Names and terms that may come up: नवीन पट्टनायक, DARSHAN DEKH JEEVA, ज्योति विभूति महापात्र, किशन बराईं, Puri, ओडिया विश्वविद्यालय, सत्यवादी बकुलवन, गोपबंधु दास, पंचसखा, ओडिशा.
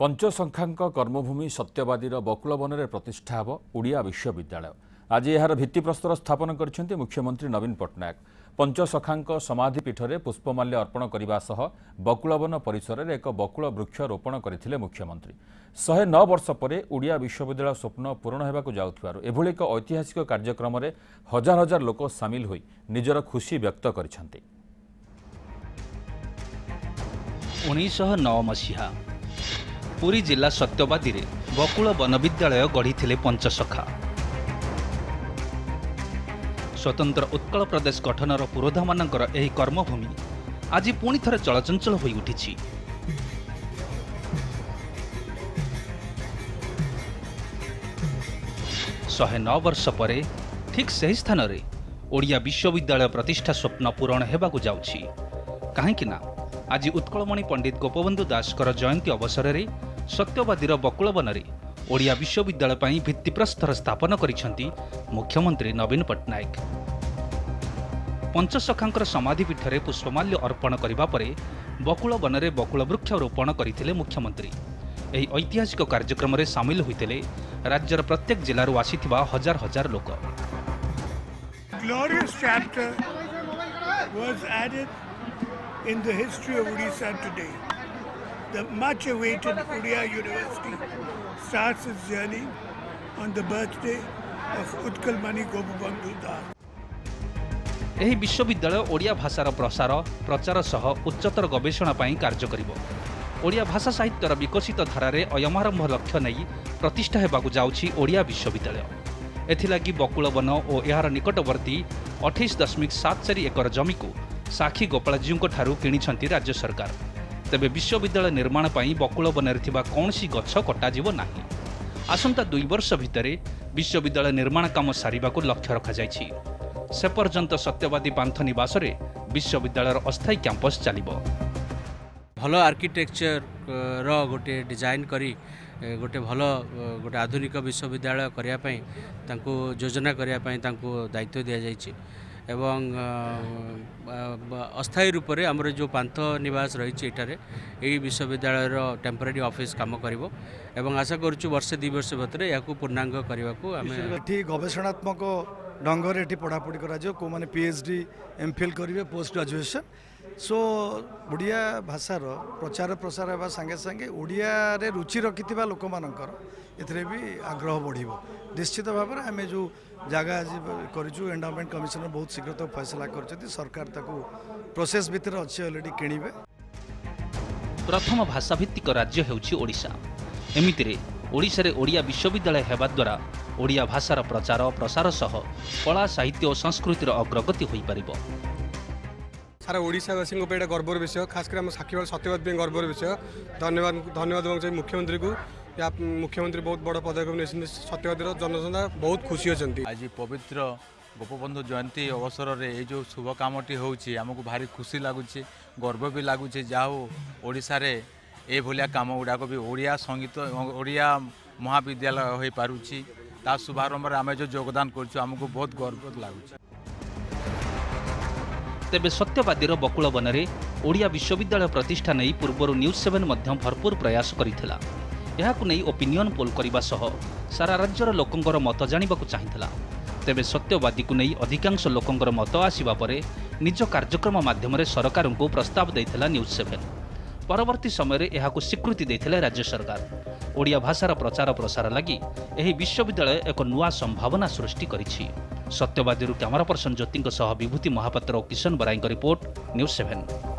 पंचसंख्याक कर्मभूमि सत्यवादी बकुलवन में प्रतिष्ठा हो ओडिया विश्वविद्यालय आज यार भित्तिप्रस्तर स्थापन कर मुख्यमंत्री नवीन पट्टनायक पंचसखाक समाधि पीठ में पुष्पमाल्य अर्पण करने सह बकुलवन परिसर में एक बकुल वृक्ष रोपण करते मुख्यमंत्री 109 वर्ष पर ओडिया विश्वविद्यालय स्वप्न पूरण होगा जाउथिबारु एभली एक ऐतिहासिक कार्यक्रम में हजार हजार लोक सामिल होई निजर खुशी व्यक्त करिसेंति। 1909 मसीहा पूरी जिला सत्यवादी रे बकुलवन विद्यालय गढ़ी पंचसखा स्वतंत्र उत्कल प्रदेश गठनर पुरोधा मानकर यह कर्मभूमि आज पुणी थरे चलचंचल हो उठी। शहे 109 वर्ष पर ठीक से ही स्थान रे ओडिया विश्वविद्यालय प्रतिष्ठा स्वप्न पूरण होगा जाउछि काहेकिना आज उत्कलमणि पंडित गोपबंधु दास जयंती अवसर में सत्यवादीर बकुलवन में ओडिया विश्वविद्यालय पर भित्तिप्रस्तर स्थापन करिसेंति मुख्यमंत्री नवीन पट्टनायक। पंचसखांकर समाधिपीठ में पुष्पमाल्य अर्पण करने पर बकुलवन में बकुल वृक्ष रोपण करते मुख्यमंत्री। यही ऐतिहासिक कार्यक्रम में सामिल होते राज्यर प्रत्येक जिलूर आसीथिबा हजार हजार लोक। In the history of Odisha today, the much awaited Odia University starts its journey on the birthday of Utkalmani Gopabandu Das. एही विश्वविद्यालय ओडिया भाषार प्रसार प्रचार सह उच्चतर गवेषणा पाई कार्य करिवो। ओडिया भाषा साहित्यर विकसित धारा रे अयमारंभ लक्ष्य नै प्रतिष्ठा हेबाकु जाउछि ओडिया विश्वविद्यालय। एथिलागि बकुलवन ओ एहार निकटवर्ती 28.74 एकर जमी को साखी गोपालजीयों ठारू कि राज्य सरकार तेबे विश्वविद्यालय निर्माण पर बकुलवन में कौन सी गच्छ कटाव ना। आसंता 2 वर्ष भितर विश्वविद्यालय निर्माण काम सारिबा को लक्ष्य रखा जायछि। से पर्यंत सत्यवादी पांथ निवास रे विश्वविद्यालय अस्थायी कैंपस चलिबो। भल आर्किटेक्चर रो गोटे डिजाइन करी गोटे भल गोटे आधुनिक विश्वविद्यालय करया पई तांको योजना करया पई तांको दायित्व दिया जायछि एवं अस्थायी रूप से आमर जो पांथ निवास रही यही विश्वविद्यालय टेम्पररी ऑफिस काम करिवो एवं आशा करूँ वर्षे 2 वर्ष भर या पूर्णांग करने गवेषणात्मक ढंग से ये पढ़ापढ़ी कर पीएचडी एमफिल करेंगे पोस्ट ग्रेजुएशन। सो ओडिया भाषार प्रचार प्रसार होगा सांगे सांगे ओडिया रे रुचि रखि लोक मानकर एथरे भी आग्रह बढ़िबो। निश्चित भाव में आम जो जगह करूँ एंडामेंट कमिशनर बहुत शीघ्र तो फैसला कर सरकार ताकू प्रोसेस भितर अच्छे अलरेडी किणिबे। प्रथम भाषा भित्तिक राज्य हेउछि ओडिशा। एमितिरे ओडिशा रे ओडिया विश्वविद्यालय हेबा द्वारा ओडिया भाषार प्रचार प्रसार सह कला साहित्य और संस्कृतिर अग्रगति हो पारिबो। सारा ओडिशावासी गर्वर विषय खास कर साक्षीवाल सत्यवादी गर्वर विषय। धन्यवाद मुख्यमंत्री को या मुख्यमंत्री बहुत बड़ पदक्षेप सत्यवादी जनसंख्या बहुत खुशी अच्छे। आज पवित्र गोपबंधु जयंती अवसर में ये जो शुभ कामटी होउछि हमकु भारी खुशी लागुछि गर्व भी लागुछि जाओ ओडिशा रे ए भलिया काम गुड़ाक भी ओडिया संगीत ओडिया महाविद्यालय हो पारुछि ता शुभारंभ आम जो योगदान करछु हमकु बहुत गर्व लागुछि। तेबे सत्यवादीर बकुलवन में ओडिया विश्वविद्यालय प्रतिष्ठा नहीं पूर्वर न्यूज़ 7 भरपूर प्रयास करिथिला। एहाकु नै ओपिनियन पोल करिबा सह सारा राज्यर लोकंकर मत जानिबाकु चाहिथिला। तेबे सत्यवादी को नहीं अधिकांश लोकंकर मत आसीबा परे निज कार्यक्रम माध्यम रे सरकारंकु प्रस्ताव दैथिला न्यूज़ 7। परवर्ती समय यहाकु स्वीकृति देथिले राज्य सरकार। ओडिया भाषार प्रचार प्रसार लगी यही विश्वविद्यालय एक नूआ संभावना सृष्टि करिछि। सत्यवादी कैमरा पर्सन ज्योति विभूति महापात्र और किशन बराईं रिपोर्ट न्यूज़ 7।